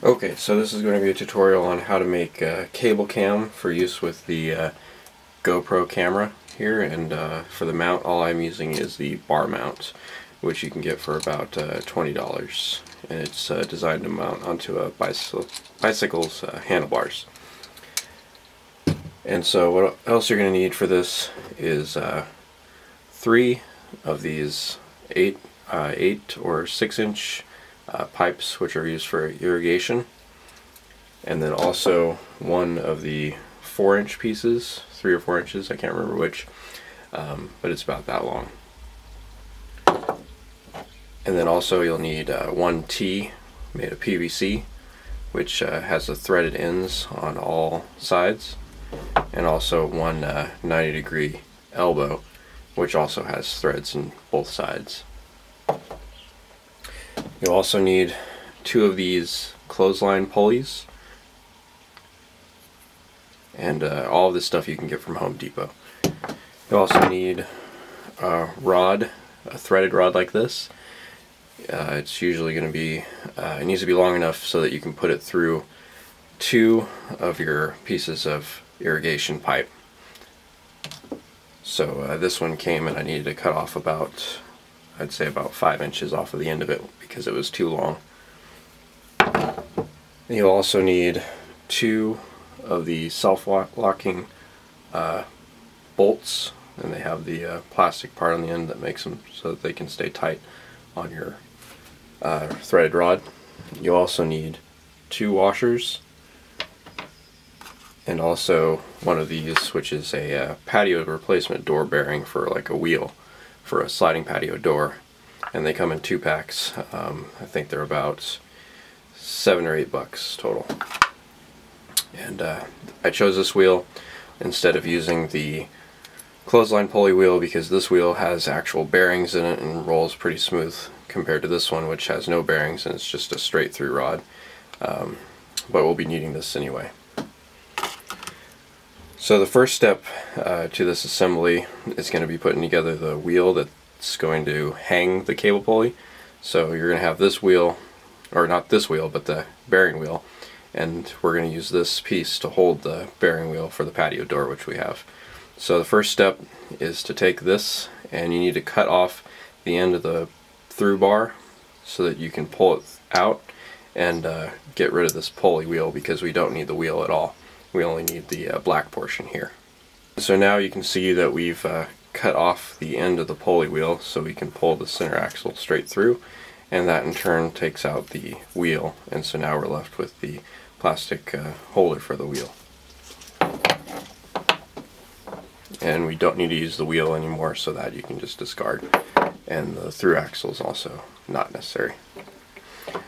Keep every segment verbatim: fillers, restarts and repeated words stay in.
Okay, so this is going to be a tutorial on how to make uh, cable cam for use with the uh, GoPro camera here, and uh, for the mount all I'm using is the bar mount, which you can get for about uh, twenty dollars, and it's uh, designed to mount onto a bicycle, bicycle's uh, handlebars. And so what else you're going to need for this is uh, three of these eight, uh, eight or six inch Uh, pipes, which are used for irrigation, and then also one of the four inch pieces, three or four inches, I can't remember which, um, but it's about that long. And then also you'll need uh, one T made of P V C, which uh, has the threaded ends on all sides, and also one uh, ninety degree elbow, which also has threads on both sides. You'll also need two of these clothesline pulleys, and uh, all of this stuff you can get from Home Depot. You'll also need a rod, a threaded rod like this. Uh, it's usually going to be, uh, it needs to be long enough so that you can put it through two of your pieces of irrigation pipe. So uh, this one came and I needed to cut off about, I'd say about five inches off of the end of it because it was too long. You'll also need two of the self-locking uh, bolts, and they have the uh, plastic part on the end that makes them so that they can stay tight on your uh, threaded rod. You'll also need two washers, and also one of these, which is a uh, patio replacement door bearing for like a wheel for a sliding patio door, and they come in two packs. Um, I think they're about seven or eight bucks total. And uh, I chose this wheel instead of using the clothesline pulley wheel because this wheel has actual bearings in it and rolls pretty smooth compared to this one, which has no bearings and it's just a straight through rod. Um, but we'll be needing this anyway. So the first step uh, to this assembly is going to be putting together the wheel that's going to hang the cable pulley. So you're going to have this wheel, or not this wheel, but the bearing wheel, and we're going to use this piece to hold the bearing wheel for the patio door, which we have. So the first step is to take this, and you need to cut off the end of the through bar so that you can pull it out and uh, get rid of this pulley wheel because we don't need the wheel at all. We only need the uh, black portion here. So now you can see that we've uh, cut off the end of the pulley wheel so we can pull the center axle straight through, and that in turn takes out the wheel, and so now we're left with the plastic uh, holder for the wheel. And we don't need to use the wheel anymore, so that you can just discard, and the through axle is also not necessary.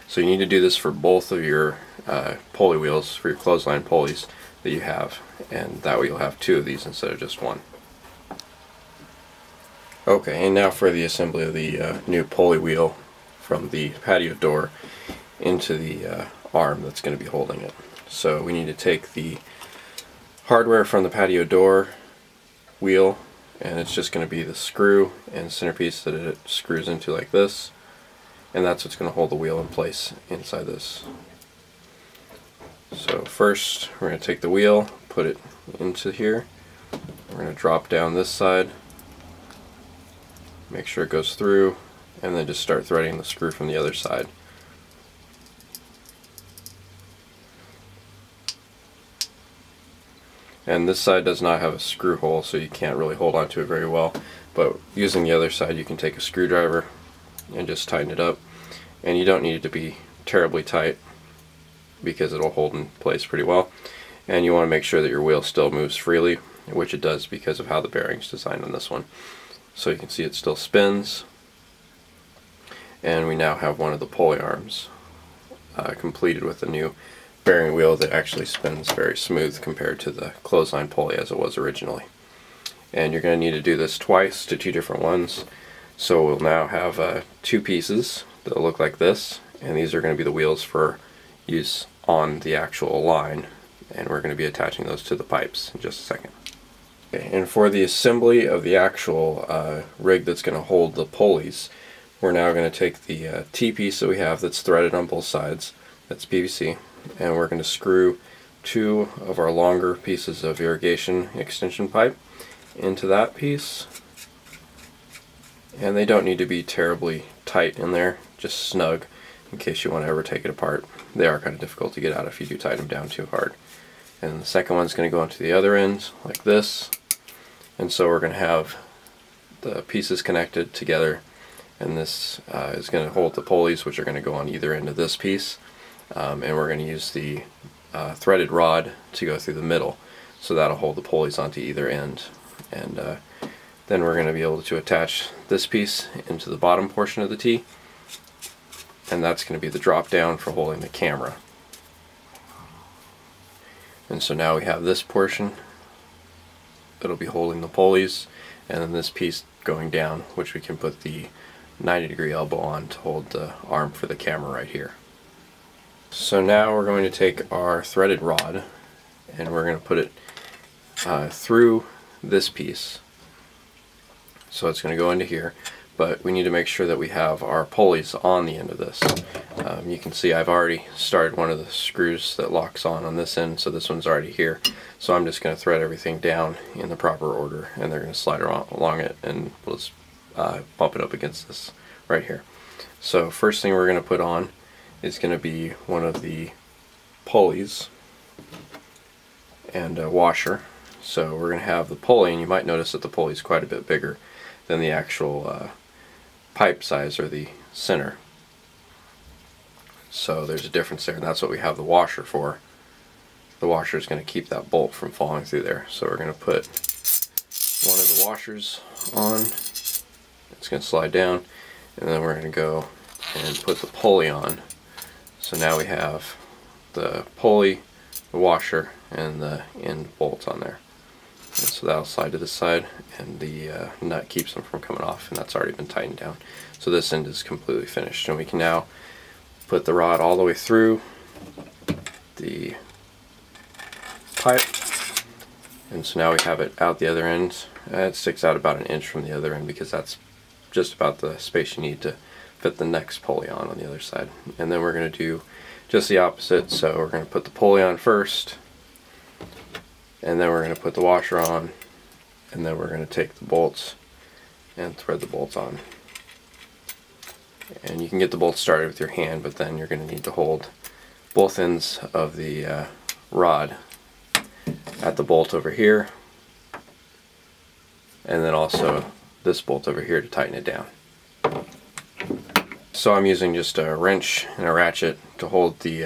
So you need to do this for both of your uh, pulley wheels, for your clothesline pulleys that you have, and that way you'll have two of these instead of just one. Okay, and now for the assembly of the uh, new pulley wheel from the patio door into the uh, arm that's going to be holding it. So we need to take the hardware from the patio door wheel, and it's just going to be the screw and centerpiece that it screws into like this, and that's what's going to hold the wheel in place inside this. So first we're going to take the wheel, put it into here, we're going to drop down this side, make sure it goes through, and then just start threading the screw from the other side. And this side does not have a screw hole, so you can't really hold onto it very well, but using the other side you can take a screwdriver and just tighten it up, and you don't need it to be terribly tight because it'll hold in place pretty well, and you want to make sure that your wheel still moves freely, which it does because of how the bearing's designed on this one. So you can see it still spins, and we now have one of the pulley arms uh, completed with a new bearing wheel that actually spins very smooth compared to the clothesline pulley as it was originally. And you're going to need to do this twice to two different ones. So we'll now have uh, two pieces that look like this, and these are going to be the wheels for use on the actual line, and we're going to be attaching those to the pipes in just a second. Okay, and for the assembly of the actual uh, rig that's going to hold the pulleys, we're now going to take the uh, T-piece that we have that's threaded on both sides, that's P V C, and we're going to screw two of our longer pieces of irrigation extension pipe into that piece. And they don't need to be terribly tight in there, just snug in case you want to ever take it apart. They are kind of difficult to get out if you do tighten them down too hard. And the second one's going to go onto the other end like this, and so we're going to have the pieces connected together, and this uh, is going to hold the pulleys, which are going to go on either end of this piece, um, and we're going to use the uh, threaded rod to go through the middle, so that'll hold the pulleys onto either end. And uh, then we're going to be able to attach this piece into the bottom portion of the tee, and that's going to be the drop down for holding the camera. And so now we have this portion that'll be holding the pulleys, and then this piece going down, which we can put the ninety degree elbow on to hold the arm for the camera right here. So now we're going to take our threaded rod and we're going to put it uh, through this piece. So it's going to go into here, but we need to make sure that we have our pulleys on the end of this. Um, you can see I've already started one of the screws that locks on on this end, so this one's already here. So I'm just going to thread everything down in the proper order, and they're going to slide along it, and we'll just uh, bump it up against this right here. So first thing we're going to put on is going to be one of the pulleys and a washer. So we're going to have the pulley, and you might notice that the pulley is quite a bit bigger than the actual uh, pipe size or the center. So there's a difference there, and that's what we have the washer for. The washer is going to keep that bolt from falling through there. So we're going to put one of the washers on. It's going to slide down, and then we're going to go and put the pulley on. So now we have the pulley, the washer, and the end bolt on there. And so that'll slide to this side, and the uh, nut keeps them from coming off, and that's already been tightened down. So this end is completely finished, and we can now put the rod all the way through the pipe, and so now we have it out the other end. Uh, it sticks out about an inch from the other end because that's just about the space you need to fit the next pulley on on the other side. And then we're going to do just the opposite, so we're going to put the pulley on first, and then we're going to put the washer on, and then we're going to take the bolts and thread the bolts on. And you can get the bolts started with your hand, but then you're going to need to hold both ends of the uh, rod at the bolt over here, and then also this bolt over here to tighten it down. So I'm using just a wrench and a ratchet to hold the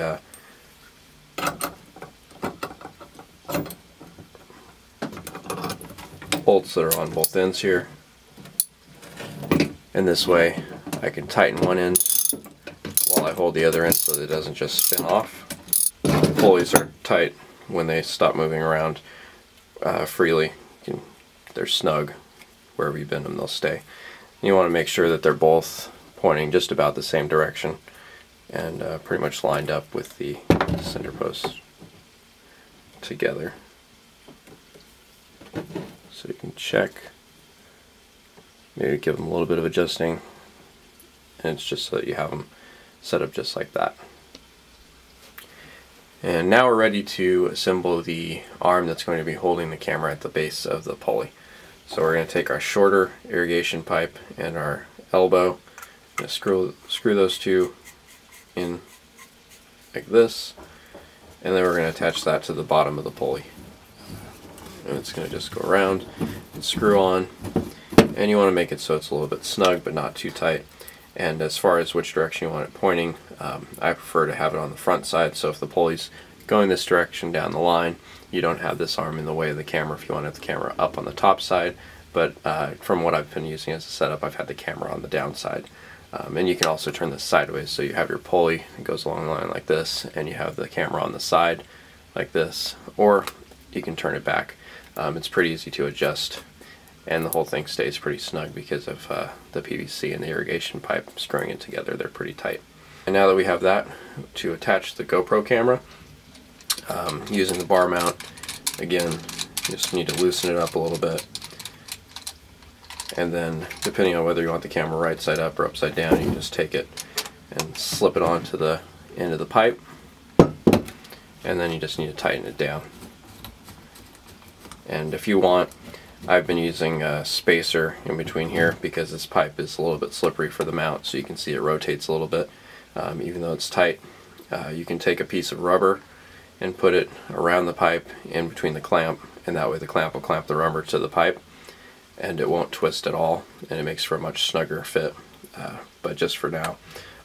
uh, bolts that are on both ends here, and this way I can tighten one end while I hold the other end so that it doesn't just spin off. The pulleys are tight when they stop moving around uh, freely. You can, they're snug. Wherever you bend them, they'll stay. And you want to make sure that they're both pointing just about the same direction and uh, pretty much lined up with the center posts together. So you can check, maybe give them a little bit of adjusting, and it's just so that you have them set up just like that. And now we're ready to assemble the arm that's going to be holding the camera at the base of the pulley. So we're going to take our shorter irrigation pipe and our elbow, and screw, screw those two in like this, and then we're going to attach that to the bottom of the pulley. And it's going to just go around and screw on, and you want to make it so it's a little bit snug but not too tight. And as far as which direction you want it pointing, um, I prefer to have it on the front side, so if the pulley's going this direction down the line, you don't have this arm in the way of the camera if you want to have the camera up on the top side. But uh, from what I've been using as a setup, I've had the camera on the downside. Um, and you can also turn this sideways, so you have your pulley, it goes along the line like this, and you have the camera on the side like this, or you can turn it back. Um, it's pretty easy to adjust, and the whole thing stays pretty snug because of uh, the P V C and the irrigation pipe screwing it together. They're pretty tight. And now that we have that, to attach the GoPro camera, um, using the bar mount, again, you just need to loosen it up a little bit. And then, depending on whether you want the camera right side up or upside down, you can just take it and slip it onto the end of the pipe. and then you just need to tighten it down. And if you want, I've been using a spacer in between here because this pipe is a little bit slippery for the mount, so you can see it rotates a little bit. Um, even though it's tight, uh, you can take a piece of rubber and put it around the pipe in between the clamp, and that way the clamp will clamp the rubber to the pipe and it won't twist at all, and it makes for a much snugger fit. Uh, but just for now,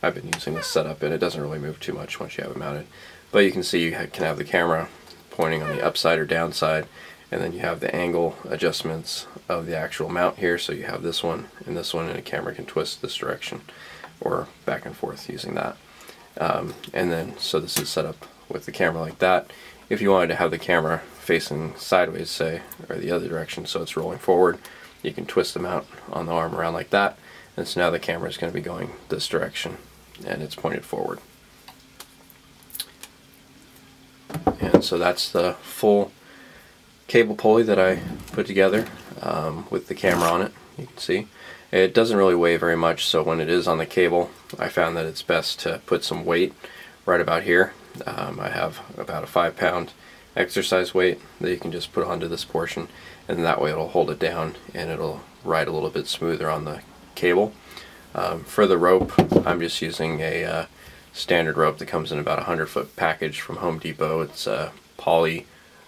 I've been using this setup, and it doesn't really move too much once you have it mounted. But you can see you can have the camera pointing on the upside or downside, and then you have the angle adjustments of the actual mount here, so you have this one and this one, and the camera can twist this direction or back and forth using that. Um, and then so this is set up with the camera like that. If you wanted to have the camera facing sideways, say, or the other direction, so it's rolling forward, you can twist the mount on the arm around like that, and so now the camera is going to be going this direction and it's pointed forward. And so that's the full cable pulley that I put together um, with the camera on it. You can see it doesn't really weigh very much, so when it is on the cable, I found that it's best to put some weight right about here. Um, I have about a five pound exercise weight that you can just put onto this portion, and that way it'll hold it down and it'll ride a little bit smoother on the cable. Um, for the rope, I'm just using a uh, standard rope that comes in about a hundred foot package from Home Depot. It's a poly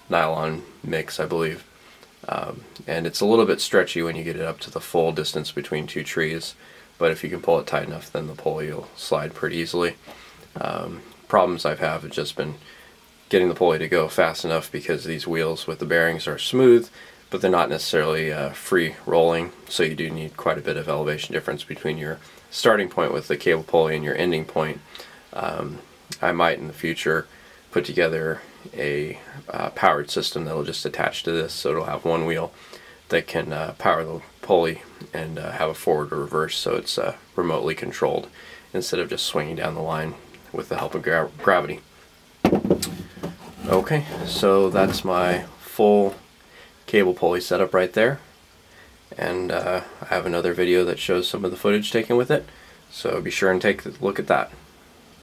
nylon mix, I believe, um, and it's a little bit stretchy when you get it up to the full distance between two trees, but if you can pull it tight enough, then the pulley will slide pretty easily. Um, problems I've had have just been getting the pulley to go fast enough because these wheels with the bearings are smooth, but they're not necessarily uh, free rolling, so you do need quite a bit of elevation difference between your starting point with the cable pulley and your ending point. Um, I might in the future put together a uh, powered system that'll just attach to this, so it'll have one wheel that can uh, power the pulley and uh, have a forward or reverse, so it's uh, remotely controlled instead of just swinging down the line with the help of gra gravity. Okay, so that's my full cable pulley setup right there, and uh, I have another video that shows some of the footage taken with it, so be sure and take a look at that.